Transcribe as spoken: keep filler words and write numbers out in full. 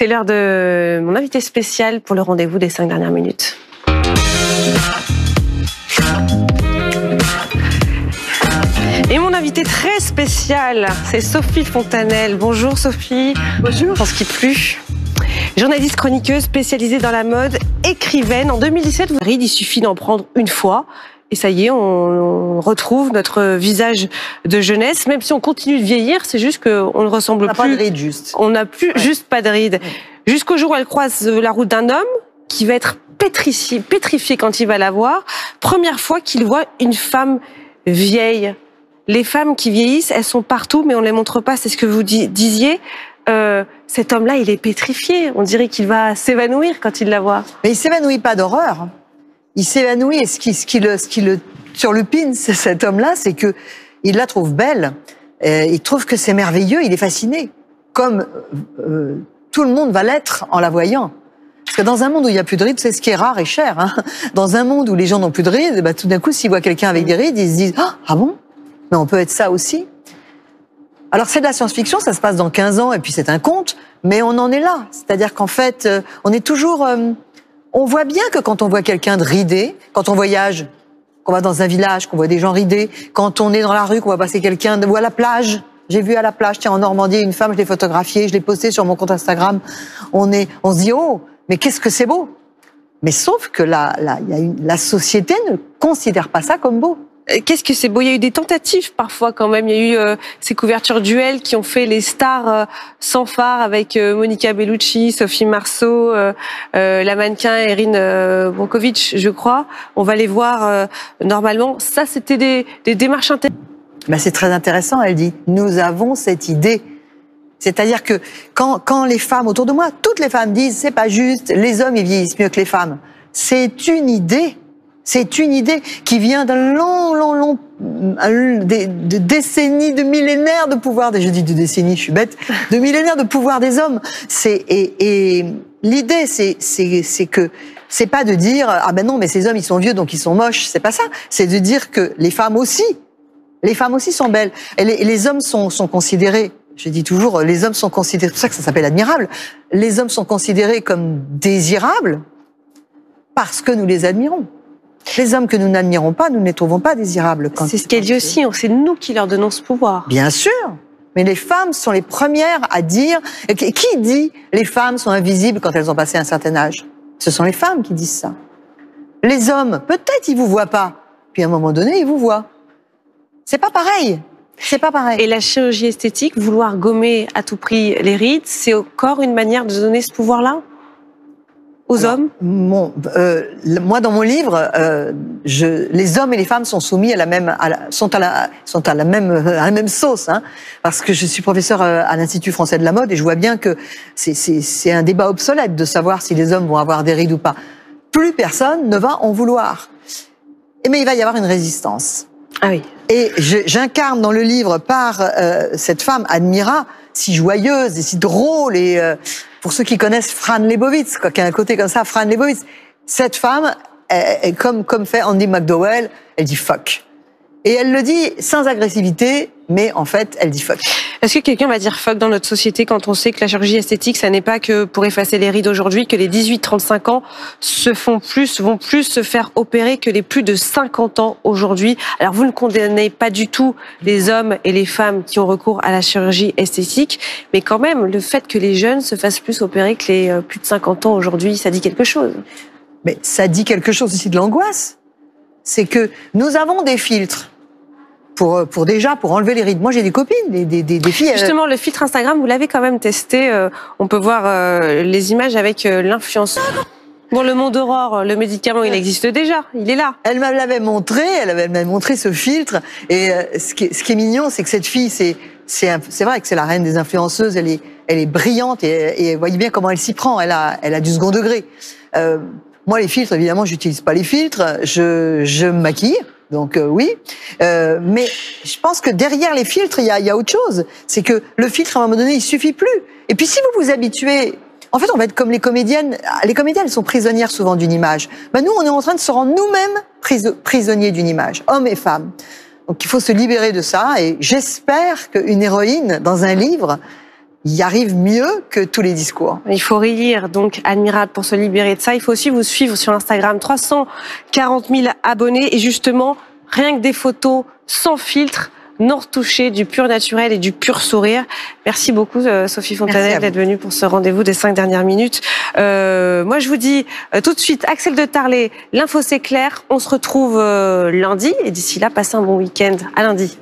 C'est l'heure de mon invité spécial pour le rendez-vous des cinq dernières minutes. Et mon invité très spécial, c'est Sophie Fontanel. Bonjour Sophie. Bonjour. Je pense qu'il pleut. Journaliste chroniqueuse spécialisée dans la mode, écrivaine. En deux mille dix-sept, vous dites, il suffit d'en prendre une fois. Et ça y est, on retrouve notre visage de jeunesse. Même si on continue de vieillir, c'est juste qu'on ne ressemble on plus. On n'a pas de rides, juste. On n'a plus, ouais. juste pas de rides. Ouais. Jusqu'au jour où elle croise la route d'un homme qui va être pétrifié, pétrifié quand il va la voir. Première fois qu'il voit une femme vieille. Les femmes qui vieillissent, elles sont partout, mais on ne les montre pas. C'est ce que vous disiez. Euh, cet homme-là, il est pétrifié. On dirait qu'il va s'évanouir quand il la voit. Mais il ne s'évanouit pas d'horreur. Il s'évanouit et ce qui, ce qui le, ce qui le surlupine, cet homme-là, c'est que il la trouve belle, euh, il trouve que c'est merveilleux, il est fasciné, comme euh, tout le monde va l'être en la voyant. Parce que dans un monde où il n'y a plus de rides, c'est ce qui est rare et cher. Hein, dans un monde où les gens n'ont plus de rides, et bien, tout d'un coup, s'ils voient quelqu'un avec des rides, ils se disent oh, « Ah bon ? Mais on peut être ça aussi ?» Alors c'est de la science-fiction, ça se passe dans quinze ans et puis c'est un conte, mais on en est là. C'est-à-dire qu'en fait, on est toujours... Euh, on voit bien que quand on voit quelqu'un de ridé, quand on voyage, qu'on va dans un village, qu'on voit des gens ridés, quand on est dans la rue, qu'on voit passer quelqu'un, ou à la plage, j'ai vu à la plage, tiens, en Normandie, une femme, je l'ai photographiée, je l'ai postée sur mon compte Instagram, on, est, on se dit, oh, mais qu'est-ce que c'est beau. Mais sauf que la, la, y a une, la société ne considère pas ça comme beau. Qu'est-ce que c'est beau? Il y a eu des tentatives parfois quand même. Il y a eu euh, ces couvertures duel qui ont fait les stars euh, sans phare avec euh, Monica Bellucci, Sophie Marceau, euh, euh, la mannequin Erin euh, Bokovic, je crois. On va les voir euh, normalement. Ça, c'était des, des démarches intéressantes. Ben, c'est très intéressant, elle dit. Nous avons cette idée. C'est-à-dire que quand, quand les femmes autour de moi, toutes les femmes disent, c'est pas juste, les hommes ils vieillissent mieux que les femmes. C'est une idée. C'est une idée qui vient d'un long, long, long, de, de décennies, de millénaires de pouvoir, des, je dis de décennies, je suis bête, de millénaires de pouvoir des hommes. C'est, et, et l'idée, c'est, c'est, c'est que, c'est pas de dire, ah ben non, mais ces hommes, ils sont vieux, donc ils sont moches. C'est pas ça. C'est de dire que les femmes aussi, les femmes aussi sont belles. Et les, les hommes sont, sont considérés, je dis toujours, les hommes sont considérés, c'est pour ça que ça s'appelle admirable, les hommes sont considérés comme désirables parce que nous les admirons. Les hommes que nous n'admirons pas, nous ne les trouvons pas désirables. C'est ce qu'elle dit aussi, c'est nous qui leur donnons ce pouvoir. Bien sûr, mais les femmes sont les premières à dire... Qui dit les femmes sont invisibles quand elles ont passé un certain âge? Ce sont les femmes qui disent ça. Les hommes, peut-être ils vous voient pas, puis à un moment donné, ils vous voient. C'est pas pareil. C'est pas pareil. Et la chirurgie esthétique, vouloir gommer à tout prix les rides, c'est encore une manière de donner ce pouvoir-là ? Aux Alors, hommes mon, euh, Moi, dans mon livre, euh, je, les hommes et les femmes sont soumis à la même, à la, sont à la, sont à la même, à la même sauce, hein, parce que je suis professeur à l'Institut français de la mode et je vois bien que c'est, c'est, c'est un débat obsolète de savoir si les hommes vont avoir des rides ou pas. Plus personne ne va en vouloir. Et mais il va y avoir une résistance. Ah oui. Et je, j'incarne dans le livre par euh, cette femme Admira, si joyeuse et si drôle et euh, pour ceux qui connaissent Fran Lebowitz, quoi, qui a un côté comme ça, Fran Lebowitz, cette femme, elle, elle, comme, comme fait Andy McDowell, elle dit « fuck ». Et elle le dit sans agressivité, mais en fait, elle dit « fuck ». Est-ce que quelqu'un va dire « fuck » dans notre société quand on sait que la chirurgie esthétique, ça n'est pas que pour effacer les rides aujourd'hui, que les dix-huit à trente-cinq ans se font plus, vont plus se faire opérer que les plus de cinquante ans aujourd'hui? Alors, vous ne condamnez pas du tout les hommes et les femmes qui ont recours à la chirurgie esthétique, mais quand même, le fait que les jeunes se fassent plus opérer que les plus de cinquante ans aujourd'hui, ça dit quelque chose. Mais ça dit quelque chose aussi de l'angoisse. C'est que nous avons des filtres. Pour, pour déjà, pour enlever les rides. Moi, j'ai des copines, des, des, des filles... Justement, le filtre Instagram, vous l'avez quand même testé. Euh, on peut voir euh, les images avec euh, l'influenceur. Bon, le Monde Aurore, le médicament, il existe déjà. Il est là. Elle m'avait montré, elle m'avait montré ce filtre. Et euh, ce, qui, ce qui est mignon, c'est que cette fille, c'est c'est vrai que c'est la reine des influenceuses. Elle est, elle est brillante et, et vous voyez bien comment elle s'y prend. Elle a, elle a du second degré. Euh, moi, les filtres, évidemment, j'utilise pas les filtres. Je, je me maquille. Donc euh, oui, euh, mais je pense que derrière les filtres, il y a, y a autre chose. C'est que le filtre, à un moment donné, il suffit plus. Et puis si vous vous habituez... En fait, on va être comme les comédiennes. Les comédiennes, elles sont prisonnières souvent d'une image. Ben, nous, on est en train de se rendre nous-mêmes priso- prisonniers d'une image, hommes et femmes. Donc il faut se libérer de ça. Et j'espère qu'une héroïne, dans un livre... y arrive mieux que tous les discours. Il faut relire, donc, Admirable, pour se libérer de ça. Il faut aussi vous suivre sur Instagram. trois cent quarante mille abonnés. Et justement, rien que des photos sans filtre, non retouchées, du pur naturel et du pur sourire. Merci beaucoup, Sophie Fontanel, d'être venue pour ce rendez-vous des cinq dernières minutes. Euh, moi, je vous dis euh, tout de suite, Axel de Tarlé, l'info c'est clair. On se retrouve euh, lundi. Et d'ici là, passez un bon week-end. À lundi.